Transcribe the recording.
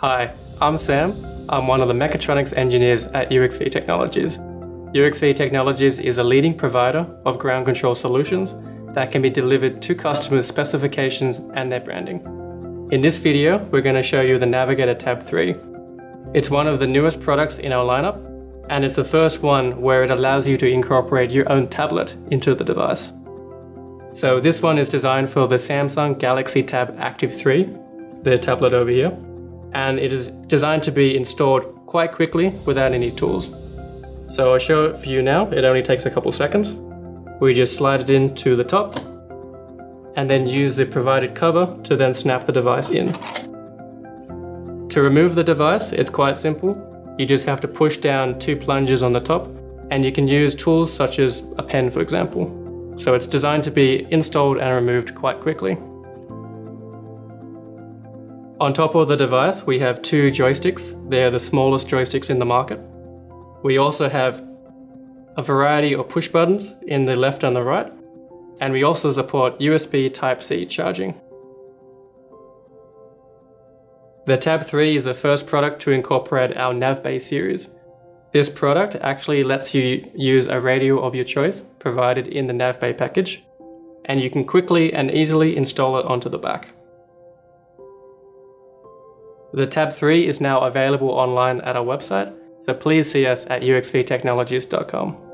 Hi, I'm Sam. I'm one of the mechatronics engineers at UXV Technologies. UXV Technologies is a leading provider of ground control solutions that can be delivered to customers' specifications and their branding. In this video, we're going to show you the Navigator Tab 3. It's one of the newest products in our lineup, and it's the first one where it allows you to incorporate your own tablet into the device. So this one is designed for the Samsung Galaxy Tab Active 3, the tablet over here. And it is designed to be installed quite quickly without any tools. So I'll show it for you now. It only takes a couple seconds. We just slide it into the top and then use the provided cover to then snap the device in. To remove the device, it's quite simple. You just have to push down two plungers on the top, and you can use tools such as a pen, for example. So it's designed to be installed and removed quite quickly. On top of the device, we have two joysticks. They're the smallest joysticks in the market. We also have a variety of push buttons in the left and the right. And we also support USB Type-C charging. The Tab 3 is the first product to incorporate our NavBay series. This product actually lets you use a radio of your choice provided in the NavBay package. And you can quickly and easily install it onto the back. The Tab 3 is now available online at our website, so please see us at uxvtechnologies.com.